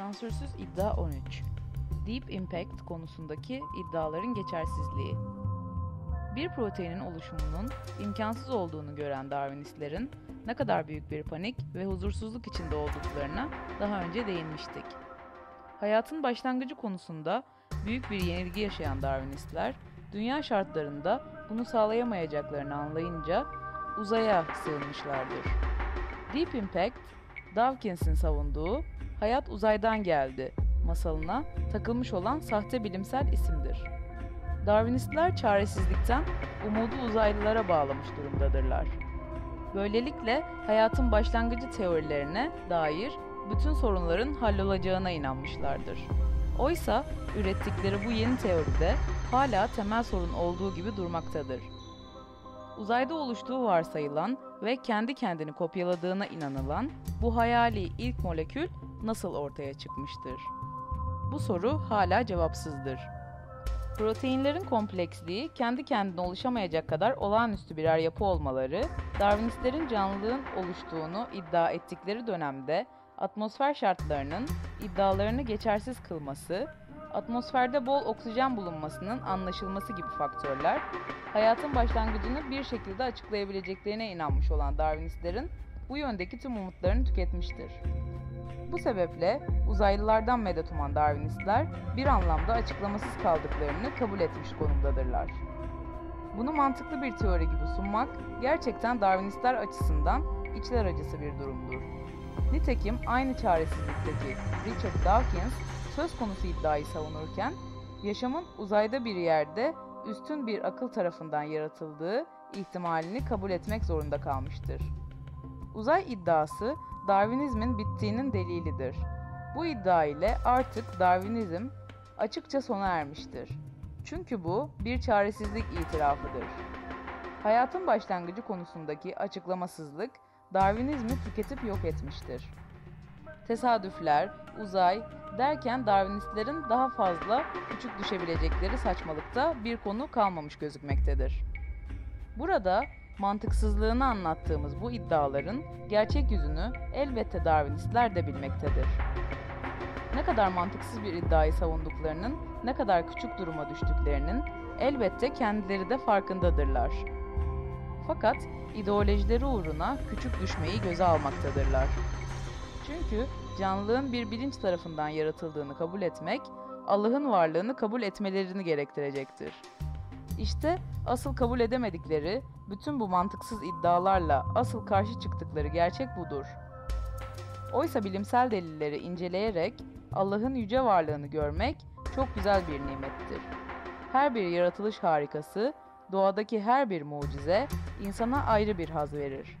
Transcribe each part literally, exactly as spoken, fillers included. Sansürsüz iddia on üç. Deep Impact konusundaki iddiaların geçersizliği. Bir proteinin oluşumunun imkansız olduğunu gören Darwinistlerin ne kadar büyük bir panik ve huzursuzluk içinde olduklarına daha önce değinmiştik. Hayatın başlangıcı konusunda büyük bir yenilgi yaşayan Darwinistler, dünya şartlarında bunu sağlayamayacaklarını anlayınca uzaya sığınmışlardır. Deep Impact, Dawkins'in savunduğu "Hayat uzaydan geldi" masalına takılmış olan sahte bilimsel isimdir. Darwinistler çaresizlikten umudu uzaylılara bağlamış durumdadırlar. Böylelikle hayatın başlangıcı teorilerine dair bütün sorunların hallolacağına inanmışlardır. Oysa ürettikleri bu yeni teoride hala temel sorun olduğu gibi durmaktadır. Uzayda oluştuğu varsayılan ve kendi kendini kopyaladığına inanılan bu hayali ilk molekül nasıl ortaya çıkmıştır? Bu soru hala cevapsızdır. Proteinlerin kompleksliği kendi kendine oluşamayacak kadar olağanüstü birer yapı olmaları, Darwinistlerin canlılığın oluştuğunu iddia ettikleri dönemde atmosfer şartlarının iddialarını geçersiz kılması, atmosferde bol oksijen bulunmasının anlaşılması gibi faktörler, hayatın başlangıcını bir şekilde açıklayabileceklerine inanmış olan Darwinistlerin bu yöndeki tüm umutlarını tüketmiştir. Bu sebeple uzaylılardan medet uman Darwinistler bir anlamda açıklamasız kaldıklarını kabul etmiş konumdadırlar. Bunu mantıklı bir teori gibi sunmak gerçekten Darwinistler açısından içler acısı bir durumdur. Nitekim aynı çaresizlikteki Richard Dawkins söz konusu iddiayı savunurken yaşamın uzayda bir yerde üstün bir akıl tarafından yaratıldığı ihtimalini kabul etmek zorunda kalmıştır. Uzay iddiası Darwinizmin bittiğinin delilidir. Bu iddia ile artık Darwinizm açıkça sona ermiştir. Çünkü bu bir çaresizlik itirafıdır. Hayatın başlangıcı konusundaki açıklamasızlık Darwinizmi tüketip yok etmiştir. Tesadüfler, uzay derken Darwinistlerin daha fazla küçük düşebilecekleri saçmalıkta bir konu kalmamış gözükmektedir. Burada mantıksızlığını anlattığımız bu iddiaların gerçek yüzünü elbette Darwinistler de bilmektedir. Ne kadar mantıksız bir iddiayı savunduklarının, ne kadar küçük duruma düştüklerinin elbette kendileri de farkındadırlar. Fakat ideolojileri uğruna küçük düşmeyi göze almaktadırlar. Çünkü canlılığın bir bilinç tarafından yaratıldığını kabul etmek, Allah'ın varlığını kabul etmelerini gerektirecektir. İşte asıl kabul edemedikleri, bütün bu mantıksız iddialarla asıl karşı çıktıkları gerçek budur. Oysa bilimsel delilleri inceleyerek Allah'ın yüce varlığını görmek çok güzel bir nimettir. Her bir yaratılış harikası, doğadaki her bir mucize insana ayrı bir haz verir.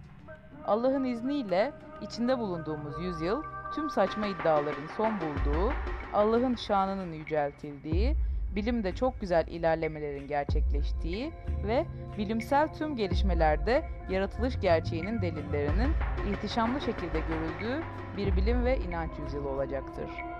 Allah'ın izniyle içinde bulunduğumuz yüzyıl, tüm saçma iddiaların son bulduğu, Allah'ın şanının yüceltildiği, bilimde çok güzel ilerlemelerin gerçekleştiği ve bilimsel tüm gelişmelerde yaratılış gerçeğinin delillerinin ihtişamlı şekilde görüldüğü bir bilim ve inanç yüzyılı olacaktır.